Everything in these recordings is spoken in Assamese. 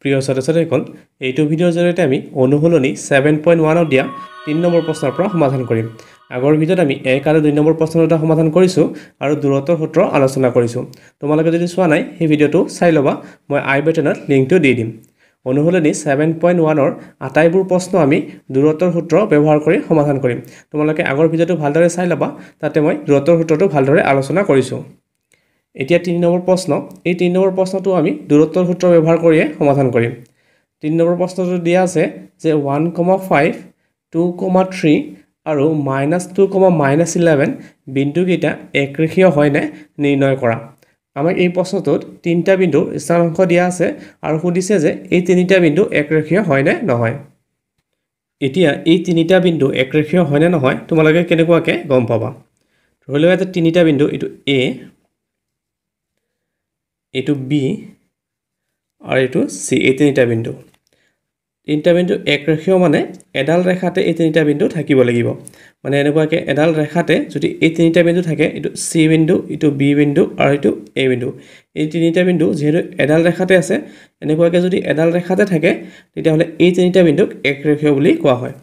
প্ৰিয় ছাত্ৰছাত্ৰীসকল এইটো ভিডিওৰ জৰিয়তে আমি অনুহলনি 7.1 দিয়া 3 নম্বৰ প্ৰশ্নৰ পৰা সমাধান কৰিম। আগৰ ভিডিওত আমি 1 আৰু 2 নম্বৰ প্ৰশ্নৰ এটা সমাধান কৰিছো আৰু দূৰতৰ সূত্ৰ আলোচনা কৰিছো। তোমালোকে যদি চোৱা নাই এই ভিডিওটো চাই লবা, মই আই বাটনত লিংকটো দি দিম। অনুহলনি 7.1 ৰ আটাইবোৰ প্ৰশ্ন আমি দূৰতৰ সূত্ৰ ব্যৱহাৰ কৰি সমাধান কৰিম। তোমালোকে আগৰ ভিডিওটো ভালদৰে চাই লবা, তাতে মই দূৰতৰ সূত্ৰটো ভালদৰে আলোচনা কৰিছো। এতিয়া 3 নম্বৰ প্ৰশ্ন, এই 3 নম্বৰ প্ৰশ্নটো আমি দূৰত্বৰ সূত্ৰ ব্যৱহাৰ কৰি সমাধান কৰিম। 3 নম্বৰ প্ৰশ্নটো দিয়া আছে যে 1,5 2,3 আৰু -2, -11 বিন্দুকেইটা একৰেখীয় হয় নে নিৰ্ণয় কৰা। আমাক এই প্ৰশ্নটোত তিনটা বিন্দু স্থানাংক দিয়া আছে আৰু সুধিছে যে এই তিনিটা বিন্দু একৰেখীয় হয় নে নহয়। এতিয়া এই তিনিটা বিন্দু একৰেখীয় হয় নে নহয় তোমালোকে কেনেকুৱাকে গম পাবা। ধৰি লোৱা এটা তিনিটা বিন্দু, এটো A, এটো বি আর এটো সি, এই তিনটা বিন্দু। তিনটা বিন্দু একরেখীয় মানে এডাল রেখাতে এই তিনটা বিন্দু থাকিব লাগিব, মানে এনেকুৱাকে এডাল রেখাতে যদি এই তিনটা বিন্দু থাকে, এটো সি বিন্দু, এটো বি বিন্দু আর এটো এ বিন্দু, এই তিনটা বিন্দু যেহেতু এডাল রেখাতে আছে, এনেকুৱাকে যদি এডাল ৰেখাতে থাকে তেতিয়া হলে এই তিনটা বিন্দুক একৰেখীয় বুলি কোৱা হয়।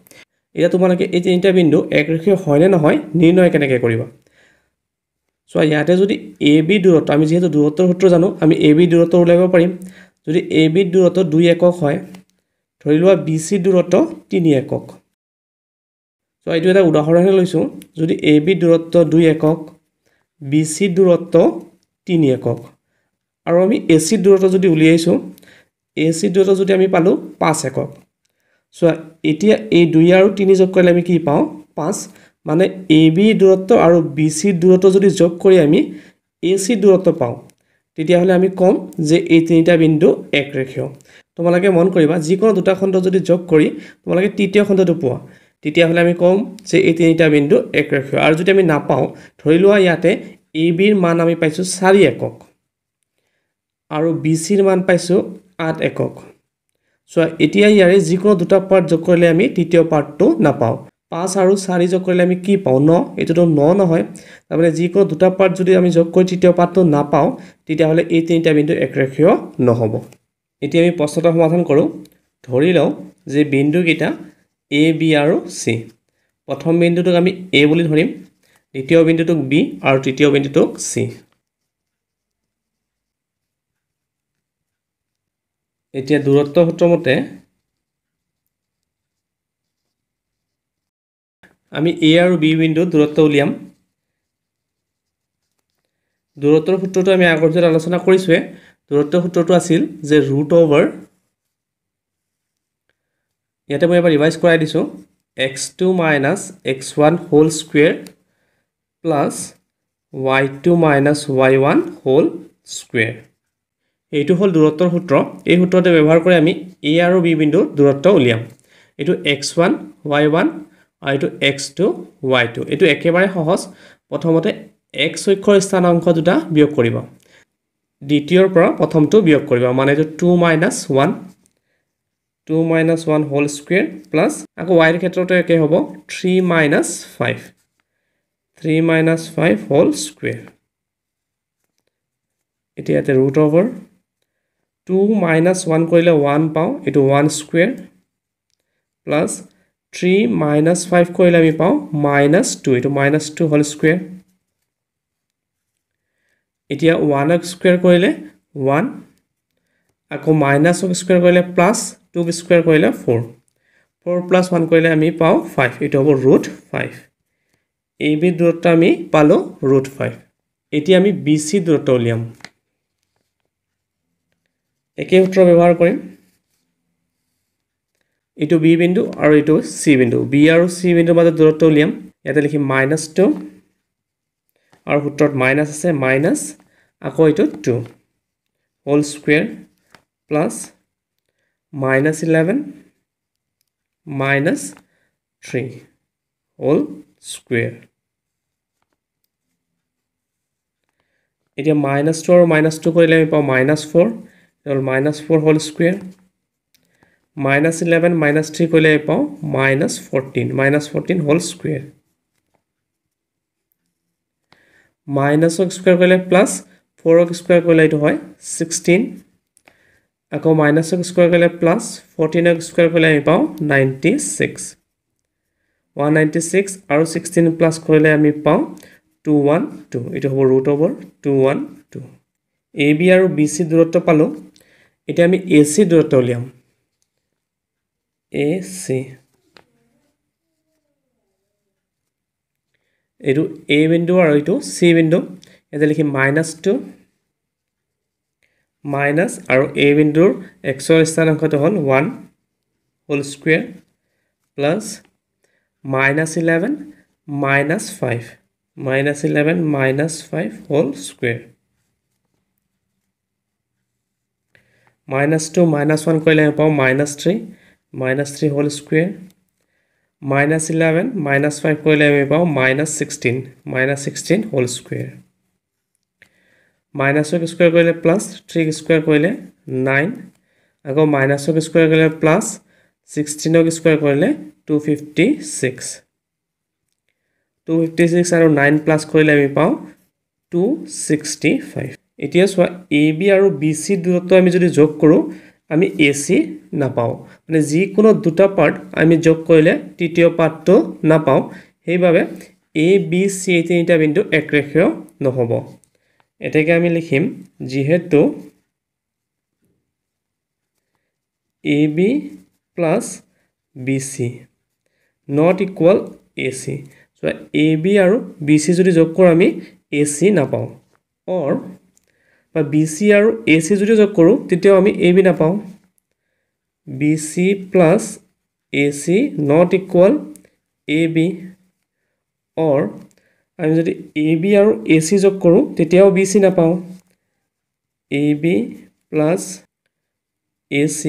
এটা তোমালোকে এই তিনটা বিন্দু একৰেখীয় হয় নে নহয় নিৰ্ণয় কেনেকৈ কৰিবা। সো ইয়াতে যদি এ বি দূৰত্ব, আমি যেহেতু দূৰত্বৰ সূত্ৰ জানো, আমি এ বি দূৰত্ব উলিয়াব পাৰিম। যদি এ বি দূৰত্ব 2 একক হয়, ধৰি লোৱা বি সি দূৰত্ব 3 একক। সো এইটো এটা উদাহৰণে লৈছো, যদি এ বি দূৰত্ব 2 একক, বি সি দূৰত্ব 3 একক আৰু আমি এ সি দূৰত্ব যদি উলিয়াইছো, এ সি দূৰত্ব যদি আমি পালো 5 একক। সো এতিয়া এই 2 আৰু 3 যোগ কৰিলে আমি কি পাওঁ? 5। মানে AB দূৰত্ব আৰু BC দূৰত্ব যদি যোগ কৰি আমি AC দূৰত্ব পাওঁ, তেতিয়া হলে আমি কম যে এই তিনিটা বিন্দু একৰেখীয়। তোমালোকে মন কৰিবা, যিকোনো দুটা খণ্ড যদি যোগ কৰি তোমালোকে তৃতীয় খণ্ডটো পোৱা, তেতিয়া হলে আমি কম যে এই তিনিটা বিন্দু একৰেখীয়। আৰু যদি আমি নাপাওঁ, ধৰি লোৱা ইয়াতে AB ৰ মান আমি পাইছো 4 একক আৰু BC ৰ মান পাইছো 8 একক। সো এতিয়া ইয়াৰে যিকোনো দুটা পাৰ্ট যোগ কৰিলে আমি তৃতীয় পাৰ্টটো নাপাওঁ। 5 আৰু 4 যোগ কৰিলে আমি কি পাও? 9। এটোটো 9 নহয়, তাৰমানে যিকোনো দুটা পাৰ্ট যদি আমি যোগ কৰি তৃতীয় পাৰ্টটো নাপাও, তেতিয়া হলে এই তিনিটা বিন্দু একৰেখীয় নহব। এতিয়া আমি প্ৰশ্নটো সমাধান কৰো। ধৰি লও যে বিন্দু কিটা A, B আৰু C। প্ৰথম বিন্দুটোক আমি A বুলি ধৰিম, দ্বিতীয় বিন্দুটোক B আৰু তৃতীয় বিন্দুটোক C। এতিয়া দূৰত্ব সূত্ৰমতে আমি A আৰু B বিন্দু দূৰত্ব উলিয়াম। দূৰত্বৰ সূত্ৰটো আমি আগৰ ভিডিওত আলোচনা কৰিছোৱে। দূৰত্বৰ সূত্ৰটো আছিল যে √ ইয়াতে মই এবাৰ ৰিভাইজ কৰাই দিছো, x2 - x1 whole square plus y2 - y1 whole square. এইটো হল দূৰত্বৰ সূত্ৰ। এই সূত্ৰটো ব্যৱহাৰ কৰি আমি A আৰু B বিন্দু দূৰত্ব উলিয়াম। এইটো x1 y1 আৰু এইটো x2 y2, এইটো একেবাৰে সহজ। প্ৰথমতে x অক্ষৰ স্থানাংক দুটা বিয়োগ কৰিবা, দ্বিতীয়ৰ পৰা প্ৰথমটো বিয়োগ কৰিবা, মানে এইটো 2 - 1 হোল স্কয়াৰ প্লাস আকৌ y এৰ ক্ষেত্ৰতে একে হ'ব 3 - 5 হোল স্কয়াৰ। এতিয়াতে √ 2 - 1 কৰিলে 1 পাওঁ, এইটো 1 স্কয়াৰ প্লাস 3 - 5 কৰিলে আমি পাওঁ -2, এইটো -2 হোল স্কয়াৰ। এতিয়া 1 স্কয়াৰ কৰিলে 1, আকৌ -1 স্কয়াৰ কৰিলে প্লাস 2 স্কয়াৰ কৰিলে 4, 4 প্লাস 1 কৰিলে আমি পাওঁ 5, এইটো হ'ব √5। এই বি দূৰত্ব আমি পালো √5। এতিয়া আমি BC দূৰত্ব উলিয়াম, একে সূত্ৰ ব্যৱহাৰ কৰিম। এইটো বি বিন্দু আৰু এইটো সি বিন্দু, বি আৰু সি বিন্দুৰ মাজৰ দূৰত্ব উলিয়াম। ইয়াতে লিখিম -2 আৰু সূত্ৰত মাইনাস আছে, মাইনাস আকৌ এইটো 2 whole square plus -11 -3 whole square. এতিয়া -2 আৰু -2 কৰিলে আমি পাওঁ -4, আৰু -4 হোল স্কয়াৰ। -11 -3 কৰিলে আমি পাওঁ -14, -14 হোল স্কয়াৰ। -x স্কয়াৰ কৰিলে প্লাস 4 স্কয়াৰ কৰিলে এইটো হয় 16, আকৌ माइनस x স্কয়াৰ কৰিলে প্লাস 14x স্কয়াৰ কৰিলে আমি পাও 96 196 আৰু 16 প্লাস কৰিলে আমি পাও 212 এটা হ'ব √212 ab আৰু bc দূৰত্ব পালো এটা আমি ac দূৰত্ব উলিয়াম ac এটো a বিন্দু আৰু এটো c বিন্দু এটা লিখিম -2 minus our a window x or star and 1 whole square plus -11 -5 -11 -5 whole square -2 -1 coil -3 -3 whole square -11 -5 coil -16 -16 whole square minus of square coil plus 3 square coil 9 ago minus of square coil plus 16 of square coil 256 256 are 9 plus coil ami pao 265 etia so ab aru bc durotto ami jodi jog koru ami ac na pao mane ji kono duta part ami jog koile titiyo part to na pao hei babe abc eta bindu ekrekhiyo no hobo এটাকে আমি লিখিম যেহেতু AB plus BC not equal AC so AB are BC যদি যোগ কৰো আমি AC না পাও অৰ বা BC আৰ AC যদি যোগ কৰো তেতিয়া আমি AB না পাও BC plus AC not equal AB or আমি যদি AB আৰু AC যোগ কৰো তেতিয়াও BC না পাও AB plus AC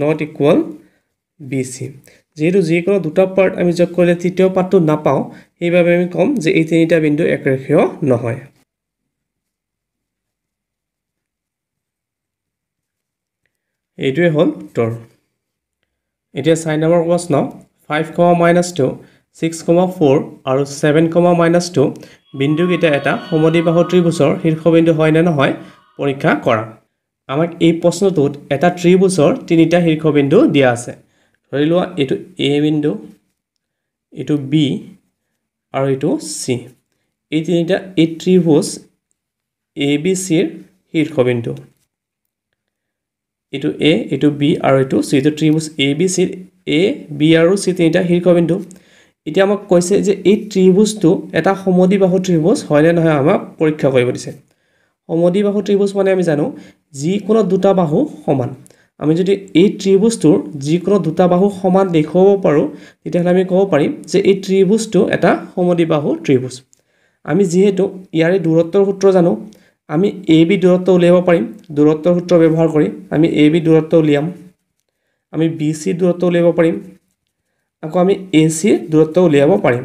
not equal BC যেটো যিকোনো দুটা পার্ট আমি যোগ কৰিলে তৃতীয় পাৰ্টটো না পাও এইভাবে আমি কম যে এই তিনিটা বিন্দু একৰেখীয় নহয় এইটোৱে হ'ল উত্তৰ এতিয়া সাইন নাম্বাৰ প্ৰশ্ন 5, -2 6, 4 আৰু 7, -2 বিন্দু গিটা এটা সমদিবাহু ত্ৰিভুজৰ শীৰ্ষবিন্দু হয় না নহয় পৰীক্ষা কৰা আমাক এই প্ৰশ্নটোত এটা ত্ৰিভুজৰ তিনিটা শীৰ্ষবিন্দু দিয়া আছে ধৰি লোৱা এটো a বিন্দু এটো b আৰু এটো c এই তিনিটা এই ত্ৰিভুজ abc ৰ শীৰ্ষবিন্দু এটো a এটো b আৰু এটো c এটো ত্ৰিভুজ abc ৰ a b আৰু c তিনিটা শীৰ্ষবিন্দু এতিয়া আমাক কৈছে যে এই ত্ৰিভুজটো এটা সমদিবাহু ত্ৰিভুজ হয় না নহয় আমাক পৰীক্ষা কৰিব দিছে সমদিবাহু ত্রিভুজ মানে আমি জানো যি কোনো দুটা বাহু সমান আমি যদি এই ত্ৰিভুজটোৰ যি কোনো দুটা বাহু সমান দেখাব পাৰো তেতিয়াহলে আমি ক'ব পাৰিম যে এই ত্ৰিভুজটো এটা সমদিবাহু ত্ৰিভুজ আমি যেহেতু ইয়াৰে দূৰত্বৰ সূত্ৰ জানো আমি এবি দূৰত্ব উলিয়াব পাৰিম দূৰত্বৰ সূত্ৰ ব্যৱহাৰ কৰি আমি এবি দূৰত্ব উলিয়াম আমি বিসি দূৰত্ব উলিয়াব পাৰিম আকৌ আমি AC দূৰত্ব উলিয়াব পাৰিম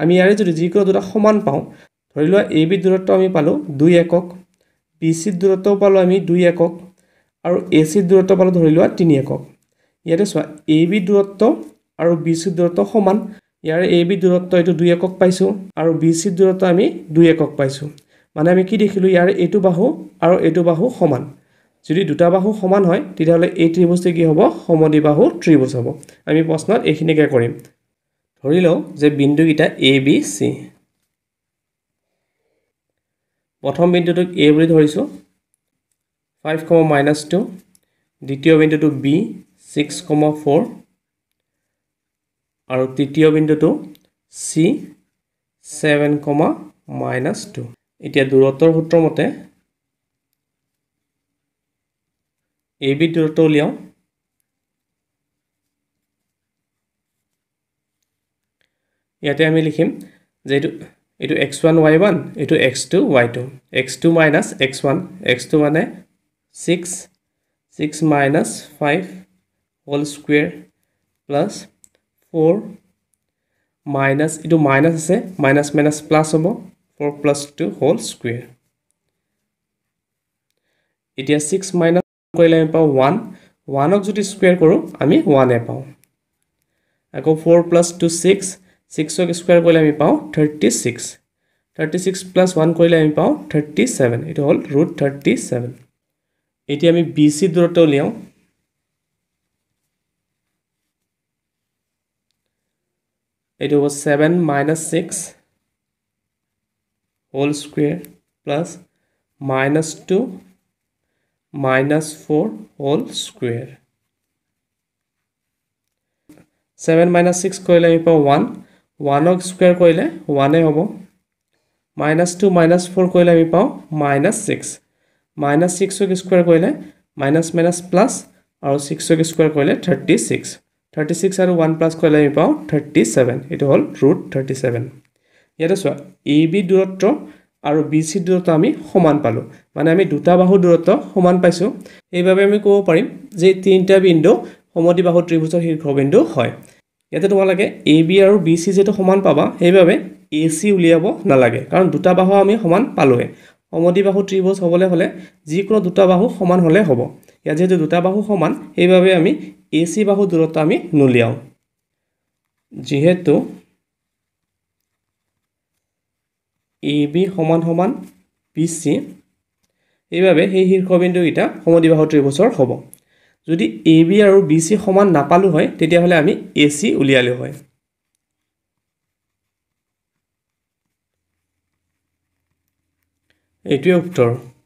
আমি ইয়াৰে যদি যিকোনো দুটা সমান পাওঁ ধৰি লোৱা AB দূৰত্ব আমি পালো 2 একক BC দূৰত্ব পালো আমি 2 একক আৰু AC দূৰত্ব পালো ধৰি লোৱা 3 একক ইয়াৰে সো AB দূৰত্ব আৰু BC দূৰত্ব সমান ইয়াৰে AB দূৰত্ব এটো 2 একক পাইছো আৰু BC দূৰত্ব আমি 2 একক পাইছো মানে আমি কি দেখিলো ইয়াৰে এটো বাহু আৰু এটো বাহু সমান যদি দুটা বাহু সমান হয় তেতিয়ালে এই ত্রিভুজটি কি হ'ব সমদিবাহু ত্রিভুজ হ'ব আমি প্ৰশ্নত এইখিনিকে কৰিম ধৰি লও যে বিন্দু গিটা a b c প্ৰথম বিন্দুটোক a বুলি ধৰিছো 5, -2 দ্বিতীয় বিন্দুটো b 6, 4 আৰু তৃতীয় বিন্দুটো c 7, -2 এতিয়া দূৰত্বৰ সূত্ৰমতে AB দূৰত্ব উলিয়াও ইয়াতে আমি লিখিম যে এটো x1 y1 এটো x2 y2 x2 - x1 x2 মানে 6 6 - 5 whole square plus 4 minus এটো মাইনাস আছে মাইনাস মাইনাস প্লাস হ'ব 4 plus 2 whole square এতিয়া 6 - কইলে আমি পাও 1 1 অক যদি স্কয়ার কৰো আমি 1 এ পাও আকৌ 4 plus 2 6 6 অক স্কয়ার কইলে আমি পাও 36 36 plus 1 কইলে আমি পাও 37 এটা হল √37 এটি আমি বিসি দূরত্ব লিও এটি হলো 7 - 6 whole square plus -2 - 4 whole square 7 - 6 কইলে আমি পাব 1 1 স্কয়ার কইলে 1 এ হবো -2 - 4 কইলে আমি পাব -6 -6 ক স্কয়ার কইলে -+ আর 6 ক স্কয়ার কইলে 36 আর 1 প্লাস কইলে আমি পাব 37 এটা হল √37 ইয়াতে সো AB দূরত্ব আর BC দূরত্ব আমি সমান পালো মানে আমি দুটা বাহু দূরত্ব সমান পাইছো এইভাবে আমি কও পারিম যে তিনটা বিন্দু সমদ্বিবাহু ত্ৰিভুজৰ শীৰ্ষবিন্দু হয় ইয়াতে তোমালাকে AB আৰু BC যেটো সমান পাবা এইভাবে AC উলিয়াব নালাগে কাৰণ দুটা বাহু আমি সমান পালোহে সমদ্বিবাহু ত্রিভুজ হবলে হলে যিকোনো দুটা বাহু সমান হলে হ'ব ইয়া যেটো দুটা বাহু সমান এইভাবে আমি AC বাহু দূৰত্ব আমি নুলিয়াও যেহেতু AB সমান সমান BC এইভাবে এই শীৰ্ষবিন্দু এটা সমদ্বিবাহু ত্ৰিভুজৰ হ'ব যদি AB আৰু BC সমান নাপালু হয় তেতিয়া হলে আমি AC উলিয়ালে হয় এটোৱে উত্তৰ